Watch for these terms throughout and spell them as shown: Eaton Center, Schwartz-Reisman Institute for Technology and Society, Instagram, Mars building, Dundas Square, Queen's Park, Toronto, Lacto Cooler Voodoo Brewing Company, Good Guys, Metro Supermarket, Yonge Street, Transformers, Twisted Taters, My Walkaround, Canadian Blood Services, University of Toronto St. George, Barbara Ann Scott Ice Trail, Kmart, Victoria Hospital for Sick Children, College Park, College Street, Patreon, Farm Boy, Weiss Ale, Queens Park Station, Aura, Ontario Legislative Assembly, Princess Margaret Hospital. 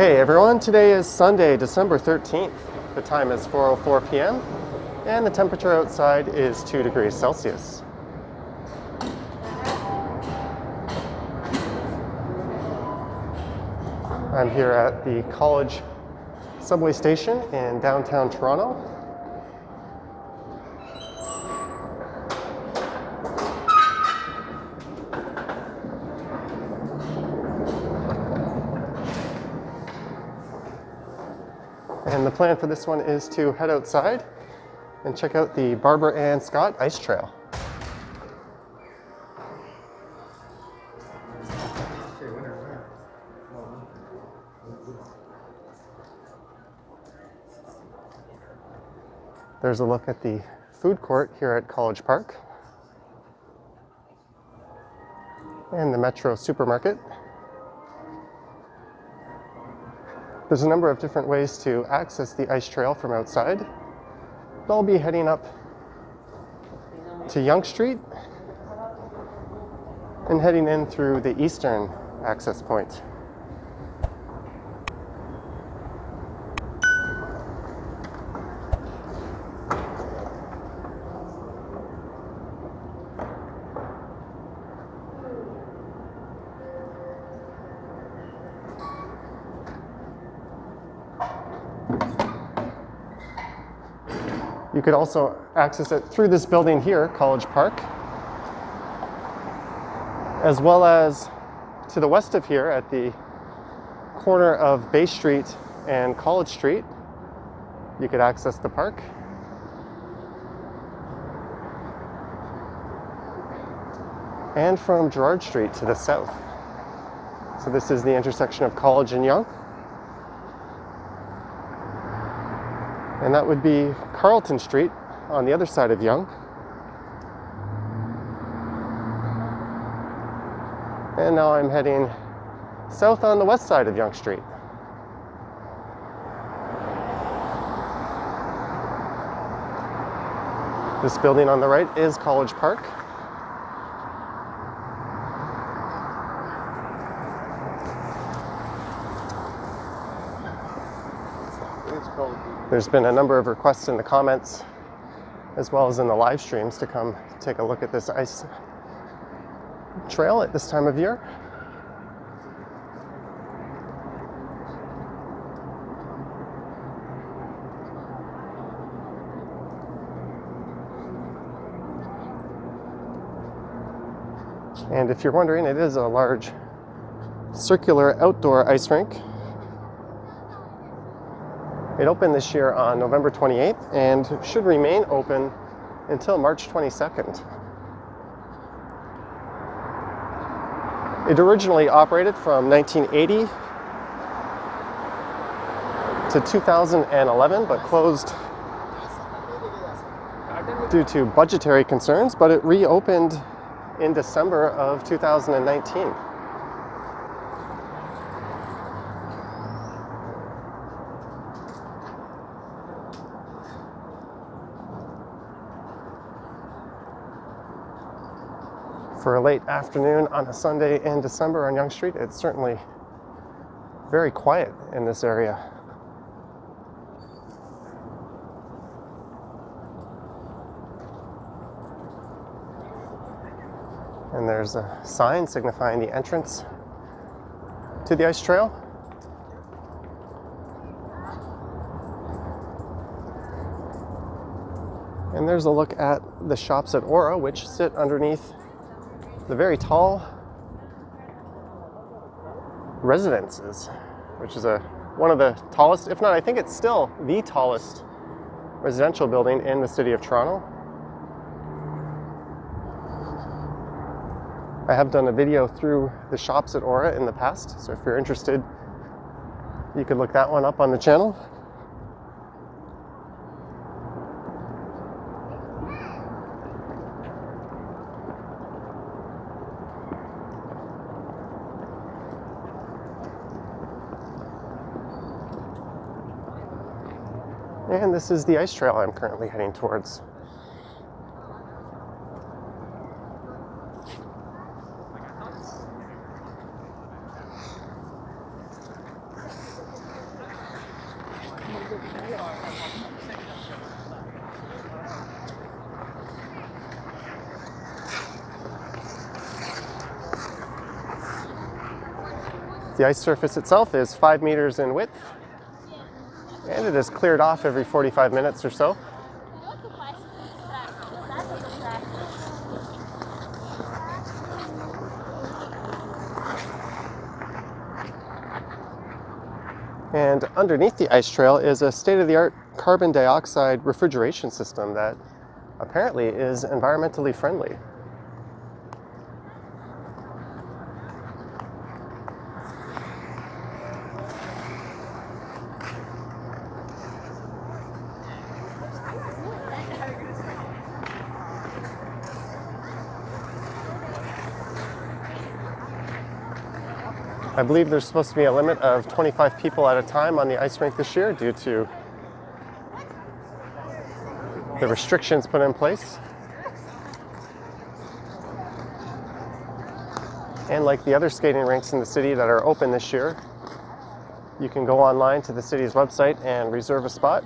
Okay everyone, today is Sunday, December 13th. The time is 4:04 p.m. and the temperature outside is 2 degrees Celsius. I'm here at the College subway station in downtown Toronto. And the plan for this one is to head outside and check out the Barbara Ann Scott Ice Trail. There's a look at the food court here at College Park and the Metro Supermarket. There's a number of different ways to access the ice trail from outside. I'll be heading up to Yonge Street and heading in through the eastern access point. You could also access it through this building here, College Park, as well as to the west of here at the corner of Bay Street and College Street. You could access the park. And from Gerrard Street to the south. So this is the intersection of College and Yonge. And that would be Carleton Street on the other side of Yonge. And now I'm heading south on the west side of Yonge Street. This building on the right is College Park. There's been a number of requests in the comments as well as in the live streams to come take a look at this ice trail at this time of year. And if you're wondering, it is a large circular outdoor ice rink. It opened this year on November 28th and should remain open until March 22nd. It originally operated from 1980 to 2011, but closed due to budgetary concerns, but it reopened in December of 2019. For a late afternoon on a Sunday in December on Yonge Street, it's certainly very quiet in this area. And there's a sign signifying the entrance to the ice trail. And there's a look at the shops at Aura, which sit underneath the very tall residences, which is one of the tallest, if not, I think it's still the tallest residential building in the city of Toronto. I have done a video through the shops at Aura in the past, so if you're interested, you could look that one up on the channel. And this is the ice trail I'm currently heading towards. The ice surface itself is 5 meters in width, and it is cleared off every 45 minutes or so. And underneath the ice trail is a state-of-the-art carbon dioxide refrigeration system that apparently is environmentally friendly. I believe there's supposed to be a limit of 25 people at a time on the ice rink this year due to the restrictions put in place. And like the other skating rinks in the city that are open this year, you can go online to the city's website and reserve a spot.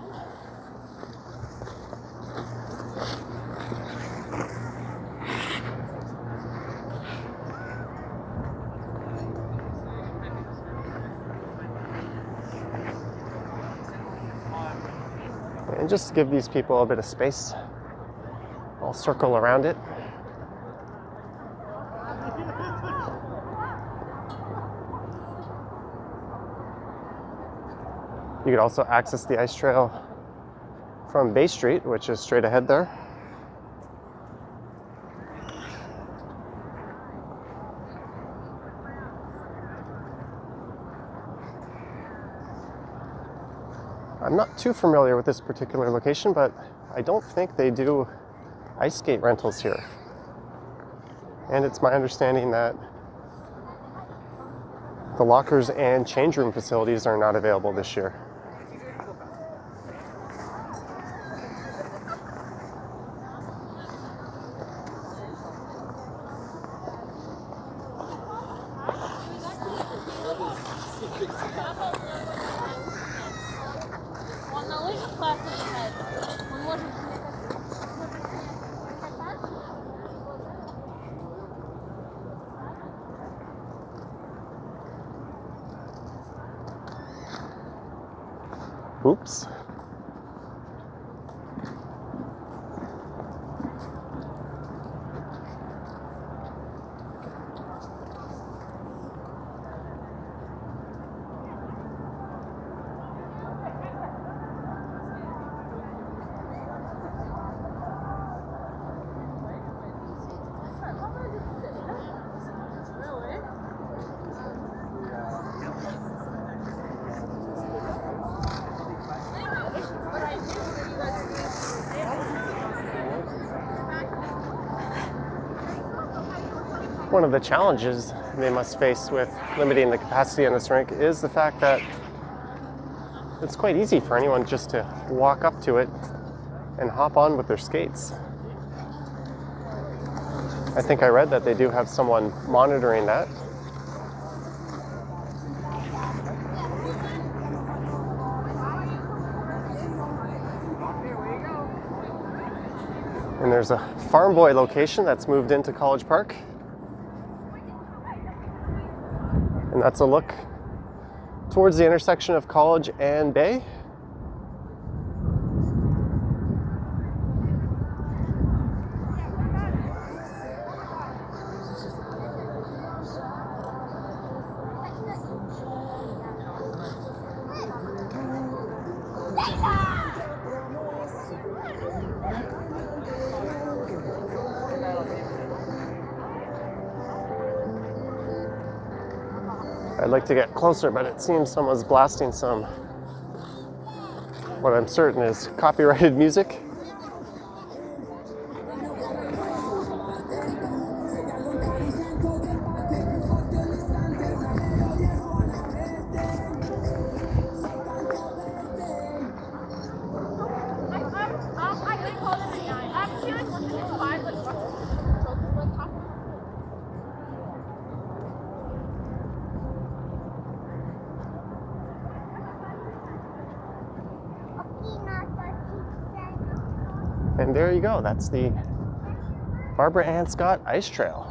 And just to give these people a bit of space, I'll circle around it. You could also access the ice trail from Bay Street, which is straight ahead there. I'm not too familiar with this particular location, but I don't think they do ice skate rentals here. And it's my understanding that the lockers and change room facilities are not available this year. Oops. One of the challenges they must face with limiting the capacity on this rink is the fact that it's quite easy for anyone just to walk up to it and hop on with their skates. I think I read that they do have someone monitoring that. And there's a Farm Boy location that's moved into College Park. And that's a look towards the intersection of College and Bay. I'd like to get closer, but it seems someone's blasting some, what I'm certain is copyrighted music. And there you go, that's the Barbara Ann Scott Ice Trail.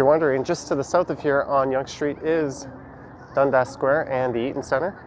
you're wondering, just to the south of here on Yonge Street is Dundas Square and the Eaton Center.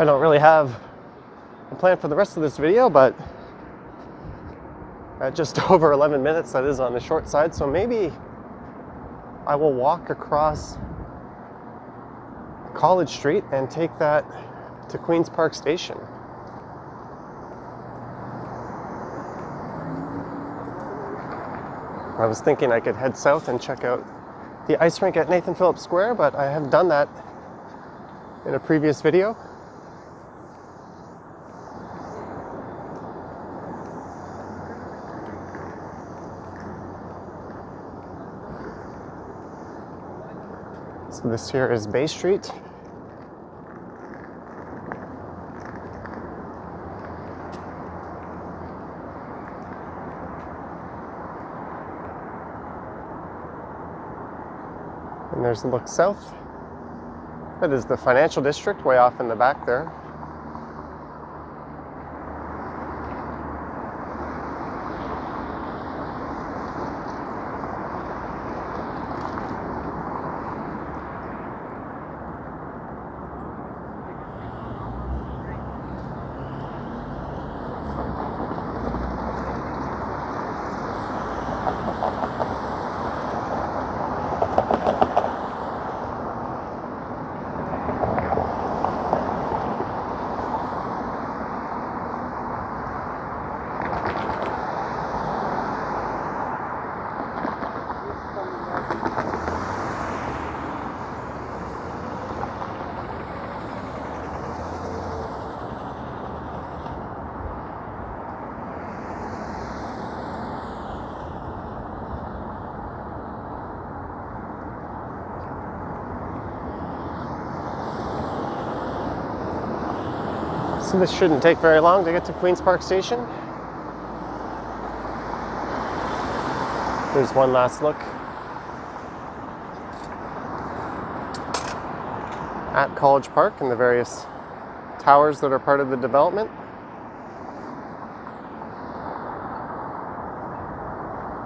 I don't really have a plan for the rest of this video, but at just over 11 minutes, that is on the short side. So maybe I will walk across College Street and take that to Queens Park Station. I was thinking I could head south and check out the ice rink at Nathan Phillips Square, but I have done that in a previous video. So this here is Bay Street. And there's a look south. That is the financial district way off in the back there. So this shouldn't take very long to get to Queen's Park Station. There's one last look at College Park and the various towers that are part of the development.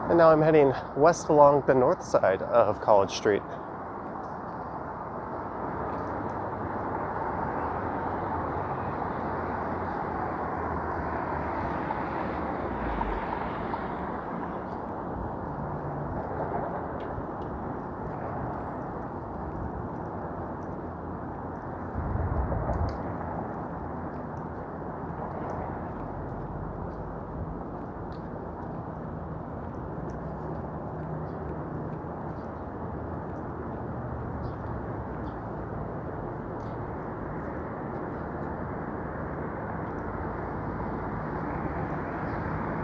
And now I'm heading west along the north side of College Street.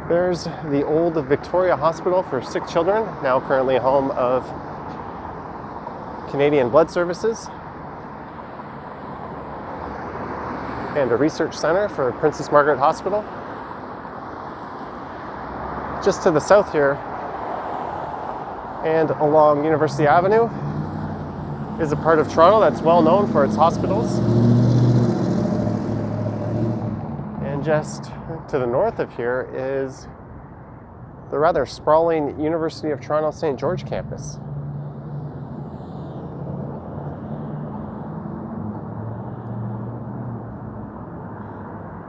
There's the old Victoria Hospital for Sick Children, now currently home of Canadian Blood Services, and a research center for Princess Margaret Hospital. Just to the south here and along University Avenue is a part of Toronto that's well known for its hospitals. And just to the north of here is the rather sprawling University of Toronto St. George campus.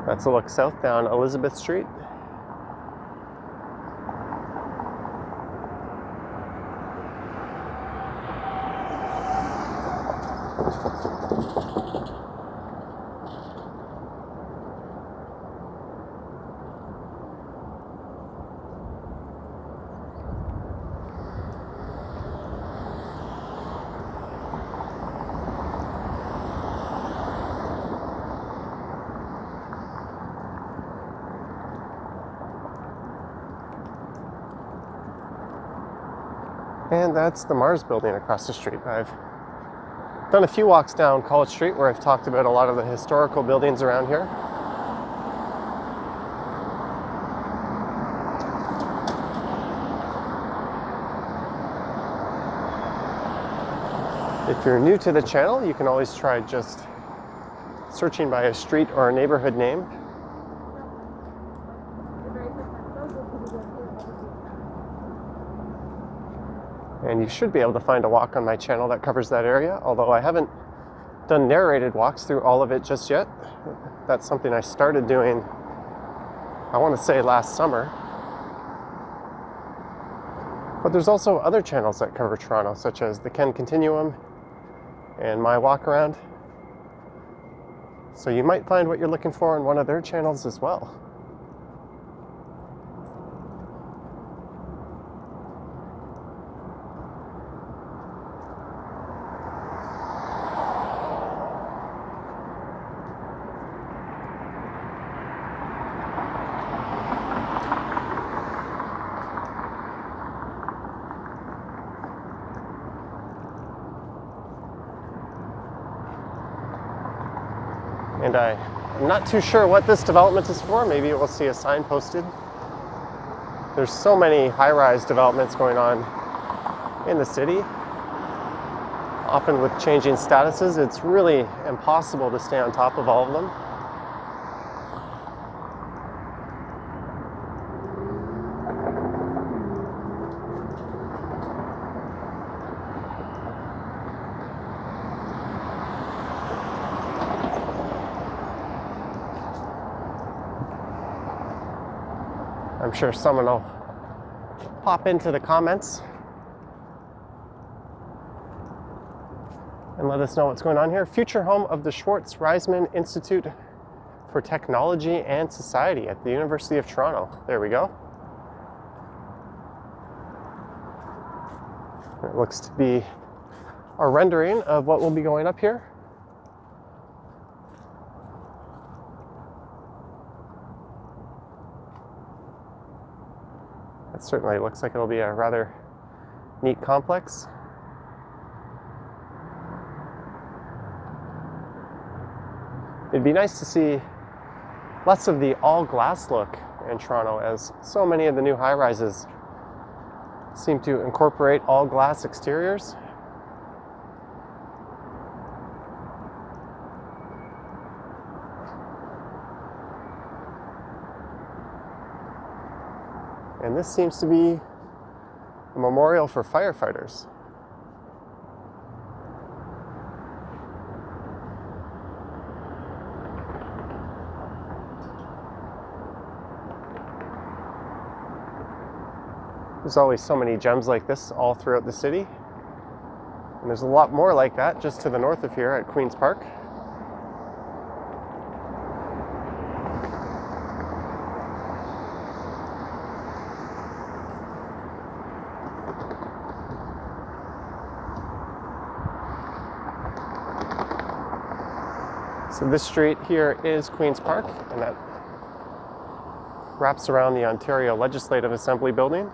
That's a look south down Elizabeth Street. And that's the Mars building across the street. I've done a few walks down College Street where I've talked about a lot of the historical buildings around here. If you're new to the channel, you can always try just searching by a street or a neighborhood name. And you should be able to find a walk on my channel that covers that area, although I haven't done narrated walks through all of it just yet. That's something I started doing, I want to say last summer. But there's also other channels that cover Toronto, such as the Ken Continuum and My Walkaround. So you might find what you're looking for on one of their channels as well. And I'm not too sure what this development is for. Maybe we'll see a sign posted. There's so many high-rise developments going on in the city. Often with changing statuses, it's really impossible to stay on top of all of them. I'm sure someone will pop into the comments and let us know what's going on here. Future home of the Schwartz-Reisman Institute for Technology and Society at the University of Toronto. There we go. It looks to be a rendering of what will be going up here. It certainly looks like it'll be a rather neat complex. It'd be nice to see less of the all-glass look in Toronto, as so many of the new high-rises seem to incorporate all-glass exteriors. And this seems to be a memorial for firefighters. There's always so many gems like this all throughout the city. And there's a lot more like that just to the north of here at Queen's Park. So this street here is Queen's Park, and that wraps around the Ontario Legislative Assembly building.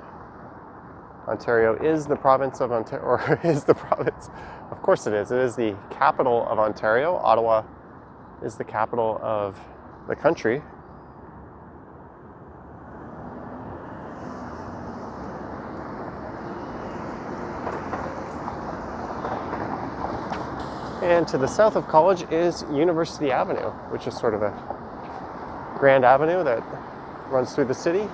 Ontario is the province of Ontario, or is the province, of course it is. It is the capital of Ontario. Ottawa is the capital of the country. And to the south of College is University Avenue, which is sort of a grand avenue that runs through the city.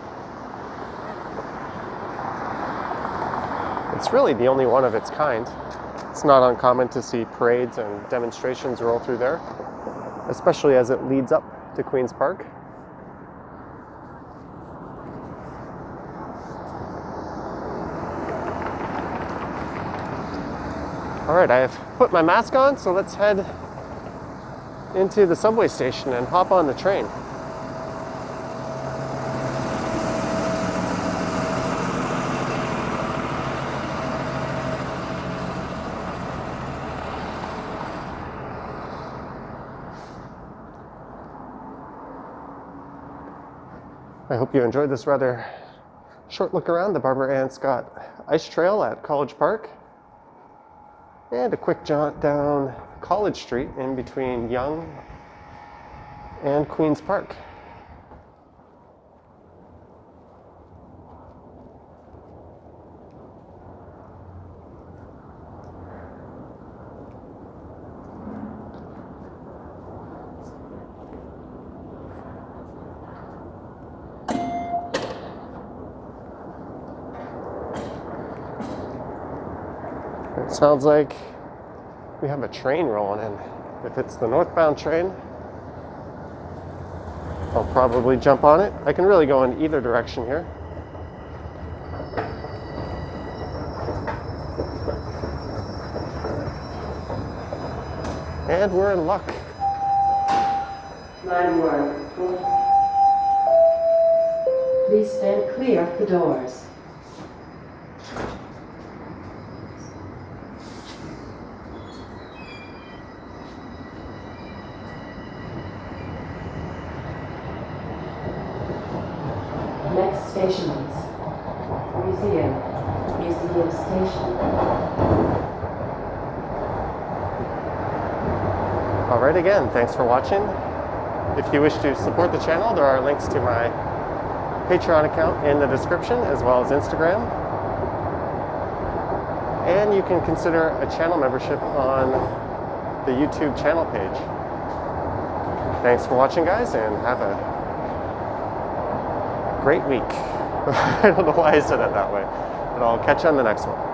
It's really the only one of its kind. It's not uncommon to see parades and demonstrations roll through there, especially as it leads up to Queen's Park. All right, I have put my mask on, so let's head into the subway station and hop on the train. I hope you enjoyed this rather Short look around the Barbara Ann Scott Ice Trail at College Park, and a quick jaunt down College Street in between Yonge and Queen's Park. Sounds like we have a train rolling in. If it's the northbound train, I'll probably jump on it. I can really go in either direction here. And we're in luck. Line 1. Please stand clear of the doors. Stations. Museum. Museum Station. Alright, again, thanks for watching. If you wish to support the channel, there are links to my Patreon account in the description, as well as Instagram. And you can consider a channel membership on the YouTube channel page. Thanks for watching, guys, and have a great week. I don't know why I said it that way, but I'll catch you on the next one.